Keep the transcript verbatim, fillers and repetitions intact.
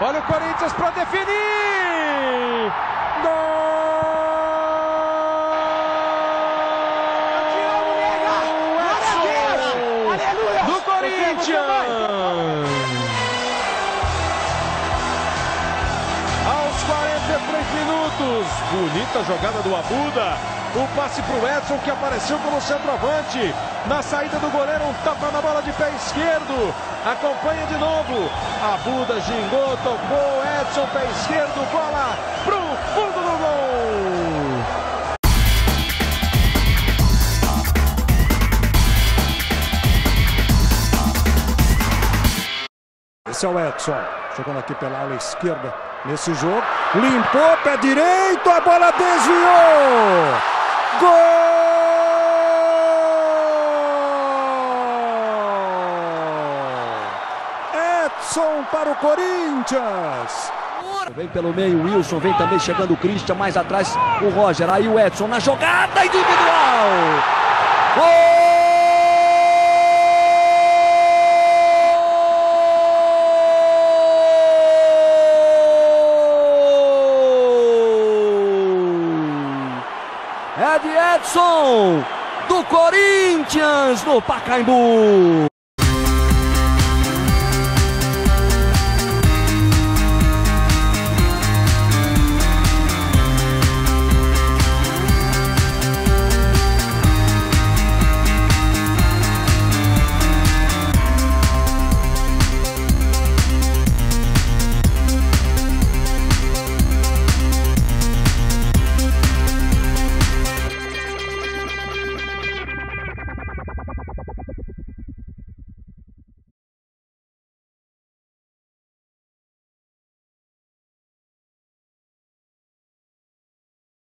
Olha o Corinthians para definir! Gol! Aleluia! Do Corinthians! Aos quarenta e três minutos, bonita jogada do Abuda. O passe para o Edson, que apareceu como centroavante. Na saída do goleiro, um tapa na bola de pé esquerdo. Acompanha de novo. Abuda gingou, tocou. Edson, pé esquerdo, bola para o fundo do gol. Esse é o Edson, jogando aqui pela ala esquerda nesse jogo. Limpou, pé direito, a bola desviou. Gol! Edson para o Corinthians! Vem pelo meio, Wilson, vem também chegando o Christian, mais atrás o Roger, aí o Edson na jogada individual! Gol! É de Edson, do Corinthians, no Pacaembu.